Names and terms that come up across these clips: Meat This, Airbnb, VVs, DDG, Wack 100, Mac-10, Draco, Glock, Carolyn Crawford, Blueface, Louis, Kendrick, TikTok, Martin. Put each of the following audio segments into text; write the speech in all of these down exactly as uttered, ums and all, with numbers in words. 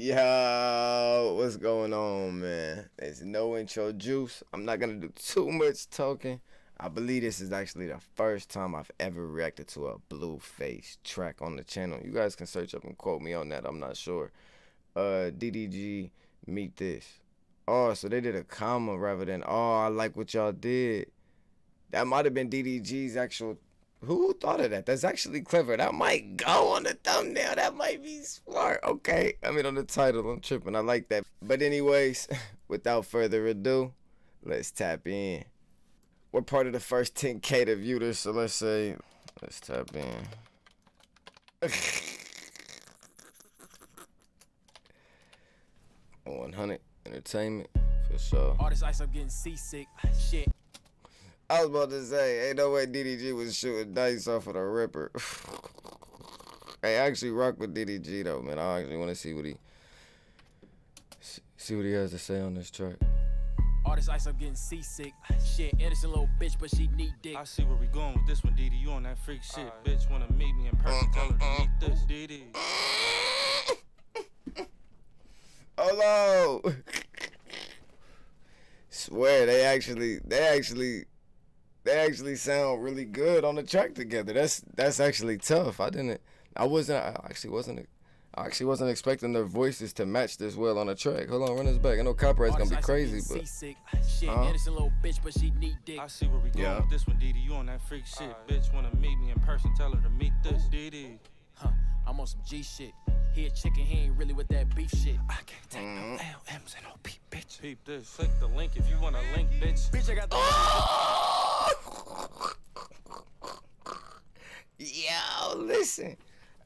Yo, what's going on, man? There's no intro juice. I'm not gonna do too much talking. I believe this is actually the first time I've ever reacted to a Blueface track on the channel. You guys can search up and quote me on that. I'm not sure. Uh, D D G, meet this. Oh, so they did a comma rather than, oh, I like what y'all did. That might have been D D G's actual. Who thought of that? That's actually clever. That might go on the thumbnail. That might be smart. Okay. I mean, on the title, I'm tripping. I like that. But anyways, without further ado, let's tap in. We're part of the first ten K to view this, so let's say, let's tap in. one hundred entertainment, for sure. All this ice, I'm getting seasick. Shit. I was about to say, ain't no way D D G was shooting dice off of the Ripper. Hey, I actually rock with D D G though, man. I actually want to see what he see what he has to say on this track. All this ice, I'm getting seasick. Shit, innocent little bitch, but she need dick. I see where we going with this one, D D. You on that freak shit, right. Bitch? Wanna meet me in person? Tell her to meet this, D D. Hello. Swear they actually, they actually, they actually sound really good on the track together. That's that's actually tough. I didn't, I wasn't, I actually wasn't, I actually wasn't expecting their voices to match this well on a track. Hold on, run this back. I know copyright's gonna be crazy, but. Uh-huh. I see where we going with this one, D D. You on that freak shit, bitch? Wanna meet me in person? Tell her to meet this, D D. Huh? I'm on some G shit. He a chicken, he ain't really with that beef shit. I can't take mm. no L M's and no peep, bitch. Peep this. Click the link if you want to link, bitch. Bitch, I got the oh! Yo, listen.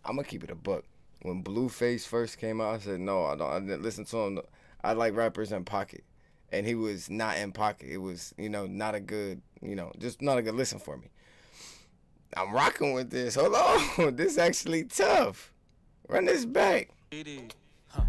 I'm going to keep it a buck. When Blueface first came out, I said, no, I don't. I didn't listen to him. I like rappers in pocket. And he was not in pocket. It was, you know, not a good, you know, just not a good listen for me. I'm rocking with this. Hold on. This actually tough. Run this back. Huh.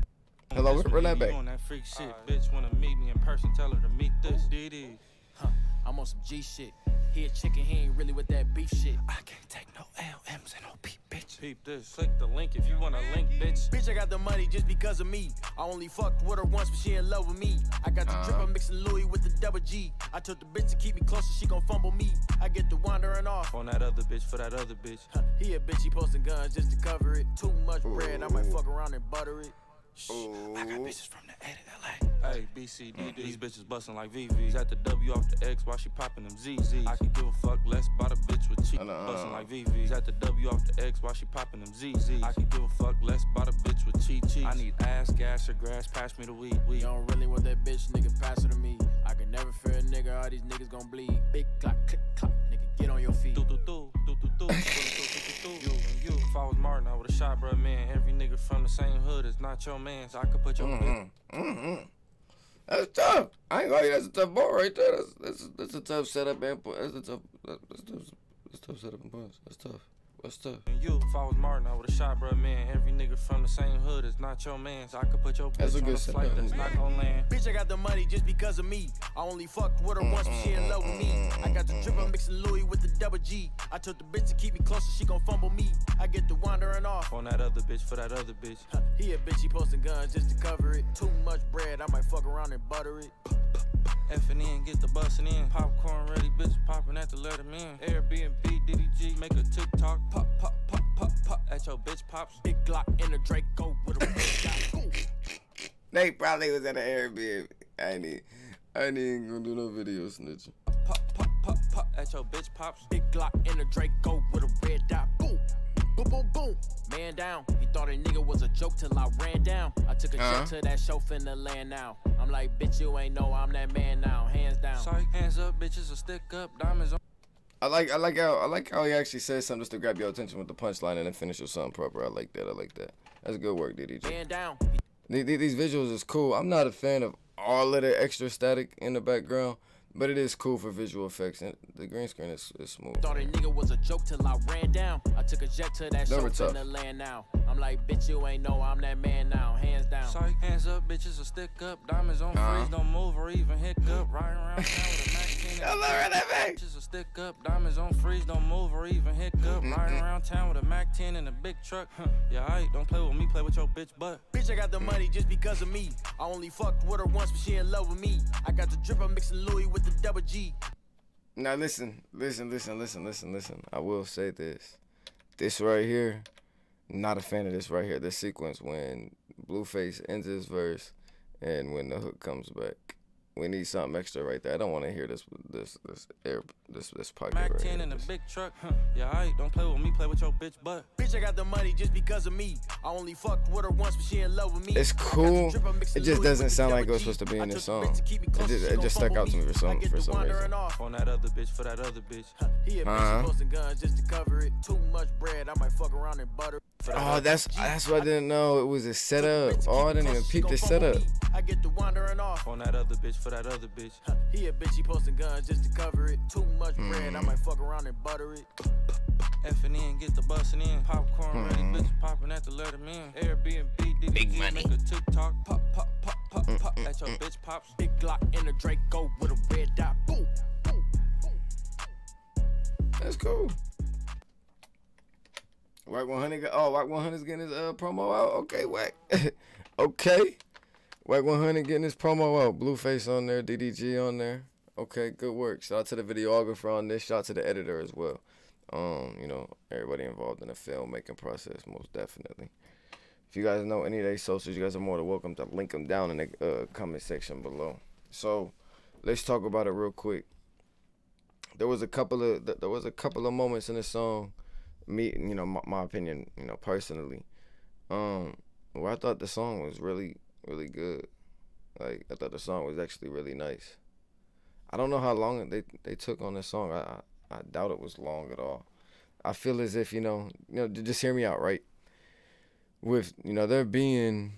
Hello, run that back. You on that freak shit, right. Bitch? Wanna meet me in person? Tell her to meet this, D D. Huh? I'm on some G shit. He a chicken, he ain't really with that beef shit. I can't take no L M's and no peep, bitch. Peep this. Click the link if you wanna link, bitch. Bitch, I got the money just because of me. I only fucked with her once, but she in love with me. I got the uh -huh. drip, I'm mixing Louis with the double G. I told the bitch to keep me closer, she gon' fumble me. I get the wandering off on that other bitch for that other bitch. Huh, he a bitch, he posting guns just to cover it. Too much bread, ooh. I might fuck around and butter it. Shh, ooh. I got bitches from the A to L A. Hey, B C D, mm-hmm. These bitches bustin' like V Vs. At the W off the X, why she poppin' them Z Zs? I can give a fuck less about a bitch with cheek, bustin' like V Vs. At the W off the X, why she poppin' them Z Zs? I can give a fuck less about a bitch with cheek cheeks. I need ass, gas, or grass, pass me the weed. We don't really want that bitch, nigga, pass it to me. I can never fear a nigga, all these niggas gon' bleed. Big clock, click clock, nigga, get on your feet. Do do do, do do do, do do do, do, do, do. You, if I was Martin, I would've shot, bruh, man. Every nigga from the same hood is not your man, so I could put your mm-hmm. Mm-hmm. That's tough. I ain't gonna lie, that's a tough ball right there. That's, that's, that's a tough setup and punch. That's a tough, that's tough, that's tough setup and punch. That's tough. That's tough. You, if I was Martin, I would've shot, bruh, man. Every nigga from the same hood is not your man, so I could put your bitch on a flight that's not gonna land. Bitch, I got the money just because of me. I only fucked with her once, but she in love with me. I got the drip, I'm mixing Louis with the double G. I told the bitch to keep me closer, she gon' fumble me. I get the wandering off on that other bitch for that other bitch. Huh, he a bitch, he posting guns just to cover it. Too much bread, I might fuck around and butter it. F'n in, get the bussin' in. Popcorn ready, bitch, poppin' at the letterman. Airbnb, D D G, make a TikTok. Pop, pop, pop, pop, pop at your bitch pops. Big Glock in a Draco with a bitch. They probably was at an Airbnb. I ain't, I ain't even gonna do no video snitching. Pop, pop, pop, pop at your bitch pops. Big Glock in a Draco with a red dot. Boom, boom, boom, boom. Man down. He thought a nigga was a joke till I ran down. I took a uh-huh. trip to that show finna land now. I'm like, bitch, you ain't know I'm that man now. Hands down. Sorry, hands up, bitches will stick up. Diamonds on. I like, I like how, I like how he actually says something just to grab your attention with the punchline and then finish with something proper. I like that. I like that. That's good work, D D G. Man down. These, these visuals is cool. I'm not a fan of all of the extra static in the background, but it is cool for visual effects, and the green screen is, is smooth. Thought a nigga was a joke till I ran down. I took a jet to that shit in the land now. I'm like, bitch, you ain't know I'm that man now. Hands down. Sorry, hands up, bitch. bitches will stick up. Diamonds on uh-huh. freeze, don't move or even hiccup. Riding around town with a Mac ten. I love that bitch. Bitches will stick up. Diamonds on freeze, don't move or even hiccup. Riding around town with a Mac ten and a big truck. Huh. Yeah, I ain't. Don't play with me, play with your bitch butt. Bitch, I got the money just because of me. I only fucked with her once, but she in love with me. I got the drip, I'm mixing Louis with the double G. Now listen, listen, listen, listen, listen, listen. I will say this. This right here, not a fan of this right here. This sequence when Blueface ends his verse and when the hook comes back. We need something extra right there. I don't want to hear this this this air this this pocket. Mac ten in a big truck. Huh. Yeah, I ain't. Don't play with me. Play with your bitch butt. Bitch, I got the money just because of me. I only fucked with her once, but she in love with me. It's cool. It just doesn't sound like it was supposed to be in this song. It just it just stuck out to me for some for some reason. On that other bitch for that other bitch. He a bitch posting guns just to cover it. Too much bread. I might fuck around and butter. Oh, that's that's what I didn't know. It was a setup. Oh, I didn't even peep the setup. I get to wandering off on that other bitch for that other bitch. Huh, he a bitch, he posting guns just to cover it. Too much mm. bread, I might fuck around and butter it. Effing in, get the bussin' in. Popcorn mm. ready, bitch popping at the letter man. Airbnb, D D G, big money. Make a TikTok. Pop, pop, pop, pop, mm, pop. Mm, at your mm. bitch pops. Big Glock in a Draco with a red dot. Boom, boom, boom. That's cool. Wack one hundred. Oh, Wack one hundred's getting his uh, promo out. Okay, Wack. Okay. Wack one hundred getting his promo out. Blueface on there, D D G on there. Okay, good work. Shout out to the videographer on this. Shout out to the editor as well. Um, you know, everybody involved in the filmmaking process, most definitely. If you guys know any of their socials, you guys are more than welcome to link them down in the uh, comment section below. So, let's talk about it real quick. There was a couple of there was a couple of moments in the song. Me, you know, my, my opinion, you know, personally, um, where I thought the song was really. really good. Like, I thought the song was actually really nice. I don't know how long they they took on this song. I, I I doubt it was long at all. I feel as if, you know, you know, just hear me out, right? With, you know, there being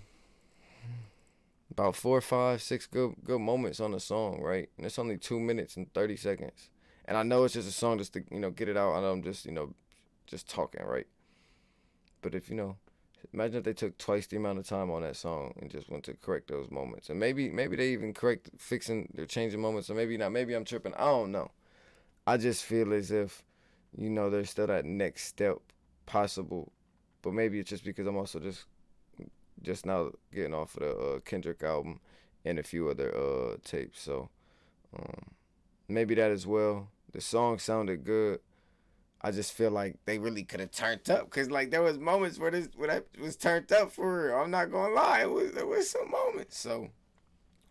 about four, five, six good good moments on the song, right? And it's only two minutes and thirty seconds. And I know it's just a song just to, you know, get it out. I know I'm just, you know, just talking, right? But if, you know, imagine if they took twice the amount of time on that song and just went to correct those moments. And maybe maybe they even correct fixing they're changing moments, or maybe not. Maybe I'm tripping. I don't know. I just feel as if, you know, there's still that next step possible. But maybe it's just because I'm also just just now getting off of the uh, Kendrick album and a few other uh, tapes. So um, maybe that as well. The song sounded good. I just feel like they really could have turned up, because like there was moments where this where that was turned up for real. I'm not gonna lie, it was there was some moments. So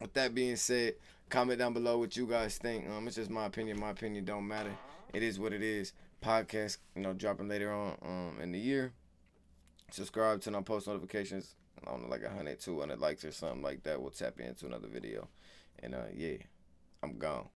with that being said, comment down below what you guys think. Um, it's just my opinion. My opinion don't matter. It is what it is. Podcast, you know, dropping later on um in the year. Subscribe, turn on post notifications. I don't know, like a hundred, two hundred likes or something like that. We'll tap into another video, and uh yeah, I'm gone.